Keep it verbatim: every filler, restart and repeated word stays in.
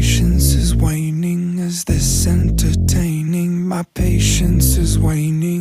patience is waning. Is this entertaining? My patience is waning.